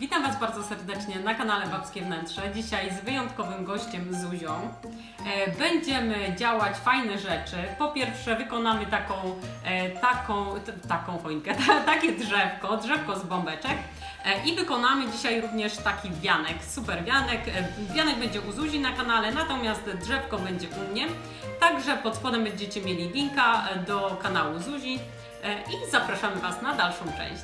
Witam Was bardzo serdecznie na kanale Babskie Wnętrze. Dzisiaj z wyjątkowym gościem Zuzią. Będziemy działać fajne rzeczy. Po pierwsze wykonamy taką choinkę, takie drzewko z bombeczek. I wykonamy dzisiaj również taki wianek, super wianek. Wianek będzie u Zuzi na kanale, natomiast drzewko będzie u mnie. Także pod spodem będziecie mieli linka do kanału Zuzi i zapraszamy Was na dalszą część.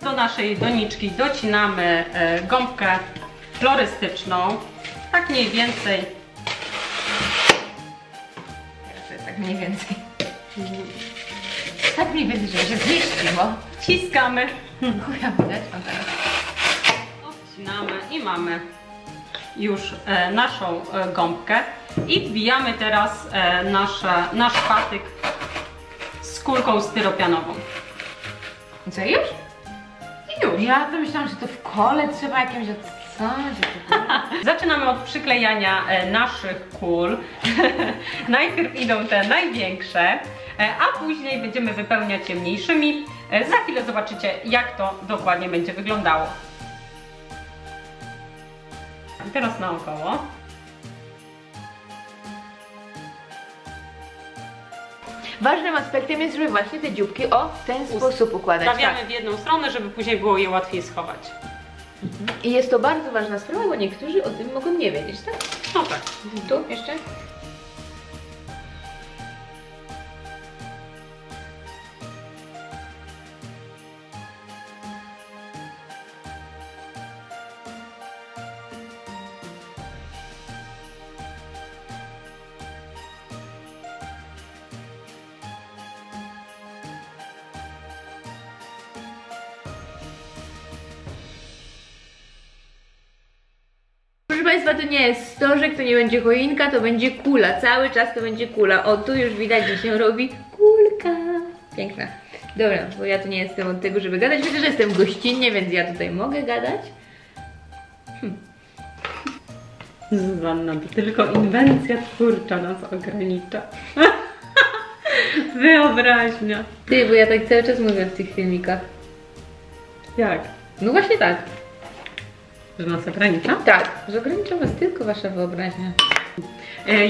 Do naszej doniczki docinamy gąbkę florystyczną, tak mniej więcej, tak mniej więcej, że się zmieści, bo wciskamy, obcinamy i mamy już naszą gąbkę i wbijamy teraz nasz patyk z kulką styropianową. I co, już? I już. Ja to myślałam, że to w kole trzeba jakimś Zaczynamy od przyklejania naszych kul. Najpierw idą te największe, a później będziemy wypełniać je mniejszymi. Za chwilę zobaczycie, jak to dokładnie będzie wyglądało. Teraz naokoło. Ważnym aspektem jest, żeby właśnie te dzióbki w ten sposób układać. Stawiamy w jedną stronę, żeby później było je łatwiej schować. I jest to bardzo ważna sprawa, bo niektórzy o tym mogą nie wiedzieć, tak? No tak. Tu jeszcze? Proszę Państwa, to nie jest stożek, to nie będzie choinka, to będzie kula. Cały czas to będzie kula. O, tu już widać, że się robi kulka. Piękna. Dobra, bo ja tu nie jestem od tego, żeby gadać. Widzę, że jestem gościnnie, więc ja tutaj mogę gadać. Zuzanna, to tylko inwencja twórcza nas ogranicza. Wyobraźnia. Ty, bo ja tak cały czas mówię w tych filmikach. Jak? No właśnie tak. Że nas ogranicza? Tak, że ogranicza was tylko wasza wyobraźnia.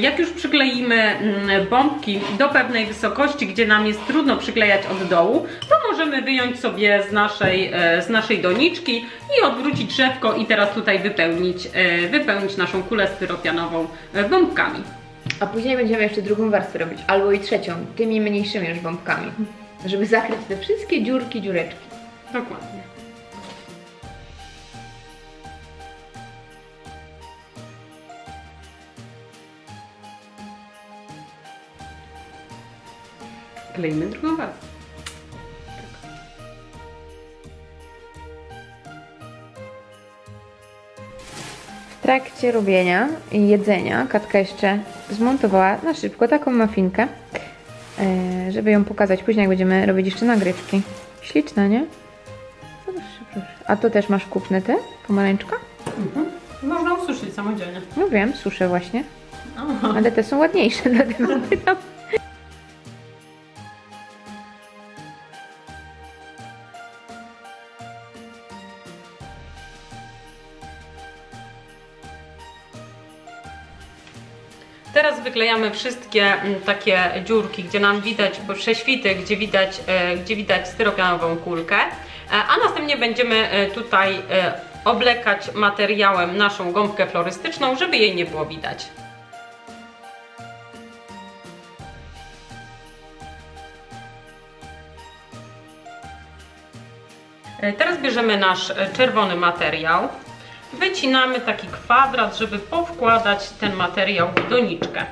Jak już przykleimy bombki do pewnej wysokości, gdzie nam jest trudno przyklejać od dołu, to możemy wyjąć sobie z naszej doniczki i odwrócić drzewko i teraz tutaj wypełnić naszą kulę styropianową bombkami. A później będziemy jeszcze drugą warstwę robić, albo i trzecią, tymi mniejszymi już bombkami, żeby zakryć te wszystkie dziurki, dziureczki. Dokładnie. Klejmy drugą warstwę. Tak. W trakcie robienia i jedzenia Katka jeszcze zmontowała na szybko taką muffinkę, żeby ją pokazać później, jak będziemy robić jeszcze nagrywki. Śliczna, nie? Proszę, proszę. A to też masz kupne te? Pomarańczka? Mhm. Można ususzyć samodzielnie. No wiem, suszę właśnie. Aha. Ale te są ładniejsze, dlatego pytam. Teraz wyklejamy wszystkie takie dziurki, gdzie nam widać prześwity, gdzie widać styropianową kulkę, a następnie będziemy tutaj oblekać materiałem naszą gąbkę florystyczną, żeby jej nie było widać. Teraz bierzemy nasz czerwony materiał. Wycinamy taki kwadrat, żeby powkładać ten materiał w doniczkę.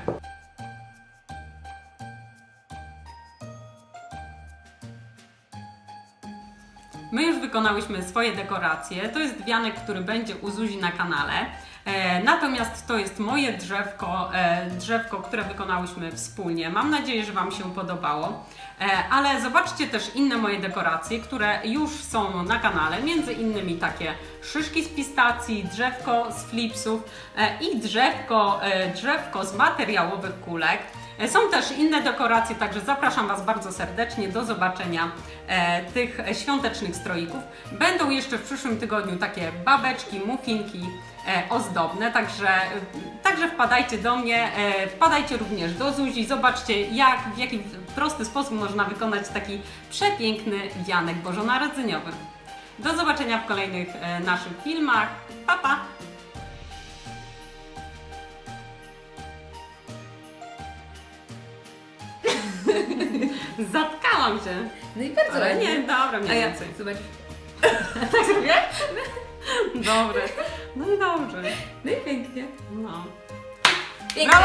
My już wykonałyśmy swoje dekoracje. To jest wianek, który będzie u Zuzi na kanale. Natomiast to jest moje drzewko, które wykonałyśmy wspólnie. Mam nadzieję, że Wam się podobało. Ale zobaczcie też inne moje dekoracje, które już są na kanale. Między innymi takie szyszki z pistacji, drzewko z flipsów i drzewko z materiałowych kulek. Są też inne dekoracje, także zapraszam Was bardzo serdecznie do zobaczenia tych świątecznych stroików. Będą jeszcze w przyszłym tygodniu takie babeczki, muffinki ozdobne, także wpadajcie do mnie, wpadajcie również do Zuzi, zobaczcie w jaki prosty sposób można wykonać taki przepiękny wianek bożonarodzeniowy. Do zobaczenia w kolejnych naszych filmach. Pa, pa! Zatkałam się. No i bardzo ładnie. Nie, dobra, mniej więcej. Zobacz. Tak zrobię? Dobre. No i dobrze. No i pięknie. No. Pięknie,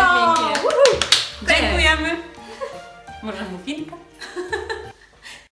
pięknie. Dziękujemy. Może muffinka?